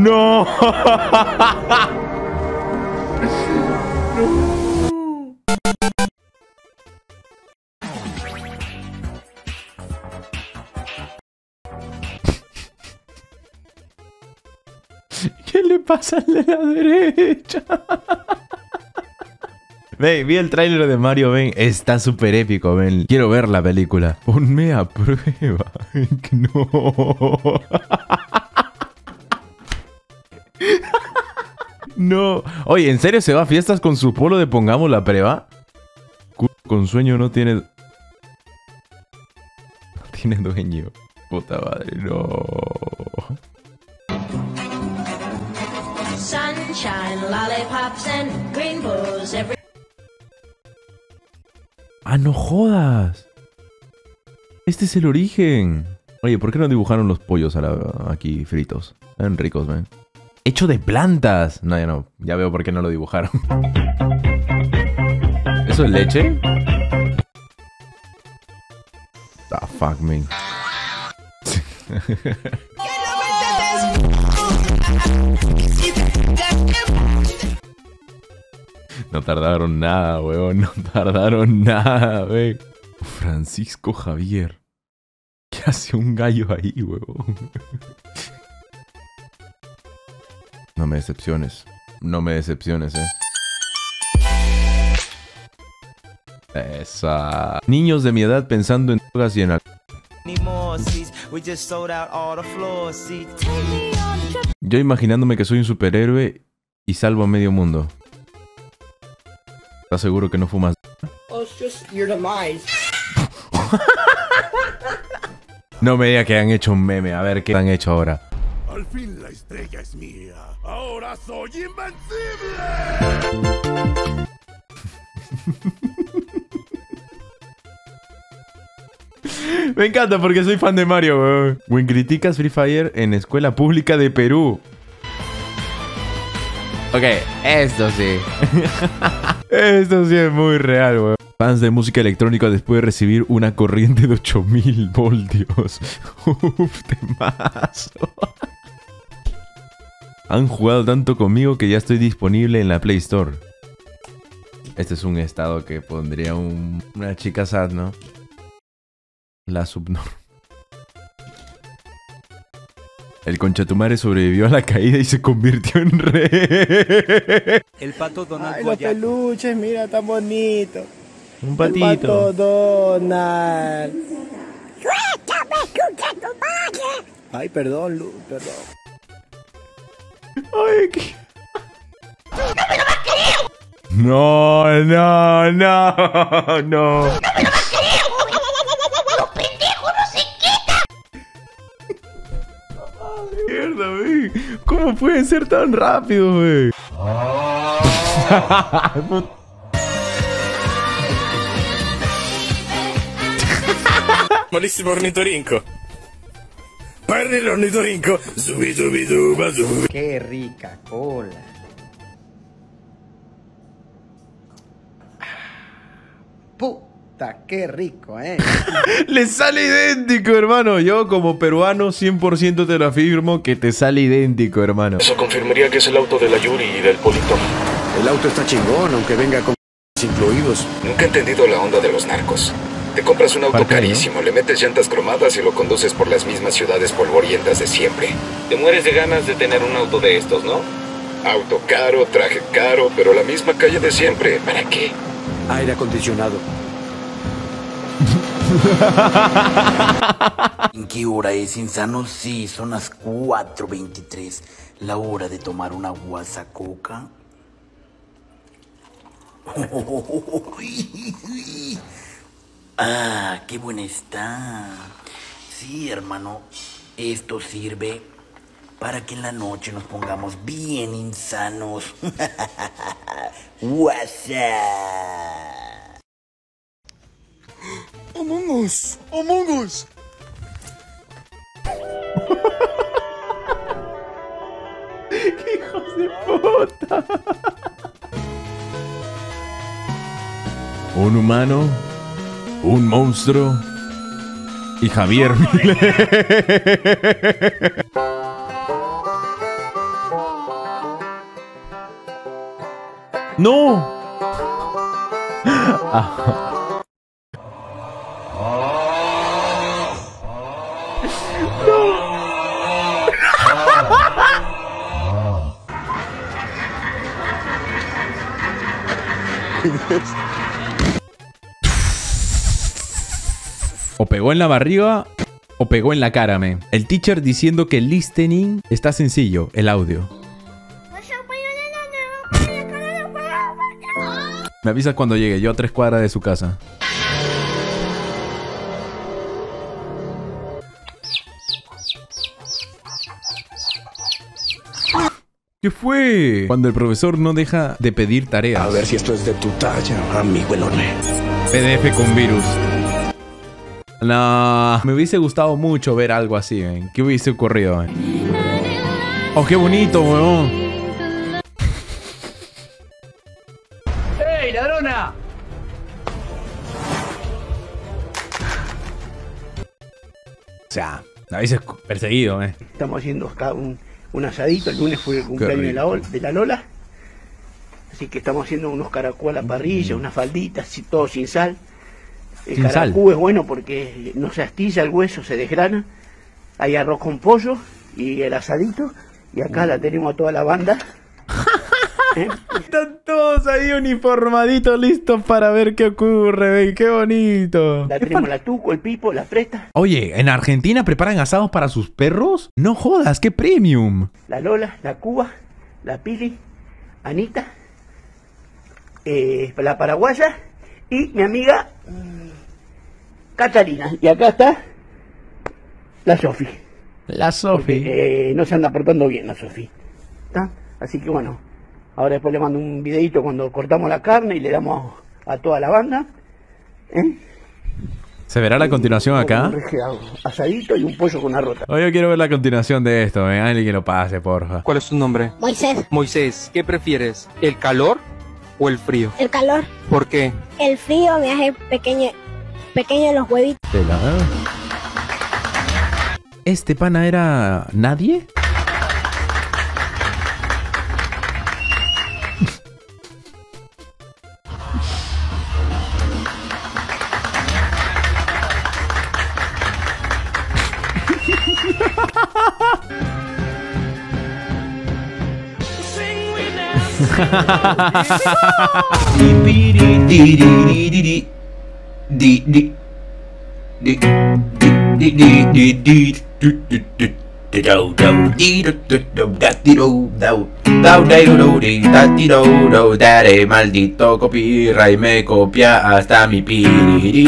¡No! ¿Qué le pasa al de la derecha? Ven, vi el tráiler de Mario Ben. Está súper épico, Ben. Quiero ver la película. Ponme a prueba. No. No. Oye, ¿en serio se va a fiestas con su polo de pongamos la prueba? Con sueño no tiene... No tiene dueño. Puta madre, no. Ah, no jodas. Este es el origen. Oye, ¿por qué no dibujaron los pollos aquí fritos? Están ricos, man. Hecho de plantas. No, ya no. Ya veo por qué no lo dibujaron. ¿Eso es leche? Ah, fuck me. No tardaron nada, weón. No tardaron nada, wey. Francisco Javier. ¿Qué hace un gallo ahí, weón? No me decepciones. No me decepciones, Esa. Niños de mi edad pensando en drogas y en alcohol. Yo imaginándome que soy un superhéroe y salvo a medio mundo. ¿Estás seguro que no fumas? Oh, it's just your demise. No me diga que han hecho un meme. A ver qué han hecho ahora. Al fin la estrella es mía. Ahora soy invencible. Me encanta porque soy fan de Mario, weón. When criticas Free Fire en escuela pública de Perú. Ok, esto sí. Esto sí es muy real, weón. Fans de música electrónica después de recibir una corriente de 8000 voltios. Uf, temazo. Han jugado tanto conmigo que ya estoy disponible en la Play Store. Este es un estado que pondría una chica sad, ¿no? La subnorm. El conchatumare sobrevivió a la caída y se convirtió en rey. El pato Donald. Ay, los peluches, mira, tan bonito. Un patito. El pato Donald. Ay, perdón, Lu, perdón. Ay, qué... No, no, no, no. ¿Cómo pueden ser tan rápidos, wey? Oh. Malísimo ornitorinco. Parle el ornitorinco. Subi, subi, suba, subi. Qué rica cola. Puta, qué rico, Le sale idéntico, hermano. Yo como peruano 100% te lo afirmo que te sale idéntico, hermano. Eso confirmaría que es el auto de la Yuri y del Politón. El auto está chingón, aunque venga con incluidos. Nunca he entendido la onda de los narcos. Te compras un auto carísimo, ¿no? Le metes llantas cromadas y lo conduces por las mismas ciudades polvorientas de siempre. Te mueres de ganas de tener un auto de estos, ¿no? Auto caro, traje caro, pero la misma calle de siempre. ¿Para qué? Aire acondicionado. ¿En qué hora es, insano? Sí, son las 4:23. La hora de tomar una guasacoca. Ah, qué buena está. Sí, hermano. Esto sirve para que en la noche nos pongamos bien insanos. Guasa. Among Us, Among Us. ¡Qué hijos de puta! Un humano, un monstruo y Javier. ¡No! O pegó en la barriga o pegó en la cara, me. El teacher diciendo que el listening está sencillo, el audio. Me avisas cuando llegue, yo a 3 cuadras de su casa. ¿Qué fue? Cuando el profesor no deja de pedir tareas. A ver si esto es de tu talla, amigo Elone. PDF con virus. No, me hubiese gustado mucho ver algo así, ¿eh? ¿Qué hubiese ocurrido? Oh, qué bonito, weón. ¡Ey, ladrona! O sea, me hubiese perseguido, ¿eh? Estamos haciendo acá un asadito. El lunes fue el cumpleaños de la Lola. Así que estamos haciendo unos caracú a la parrilla, unas falditas, así, todo sin sal. El caracú es bueno porque no se astilla el hueso, se desgrana. Hay arroz con pollo y el asadito. Y acá la tenemos a toda la banda. ¿Eh? Están todos ahí uniformaditos, listos para ver qué ocurre, ¡qué bonito! La tenemos la tuco, el pipo, la presta. Oye, ¿en Argentina preparan asados para sus perros? ¡No jodas, qué premium! La Lola, la Cuba, la Pili, Anita, la paraguaya y mi amiga... Catarina. Y acá está la Sofi. La Sofi. No se anda portando bien la Sofi. Así que bueno, ahora después le mando un videito cuando cortamos la carne y le damos a toda la banda. ¿Eh? ¿Se verá la continuación acá? Un asadito y un pollo con arroz. Hoy yo quiero ver la continuación de esto, ¿eh? Alguien que lo pase, porfa. ¿Cuál es tu nombre? Moisés. Moisés, ¿qué prefieres? ¿El calor o el frío? El calor. ¿Por qué? El frío me hace pequeño los huevitos. ¿Este pana era nadie? Dare maldito copyright, me copia hasta mi piri.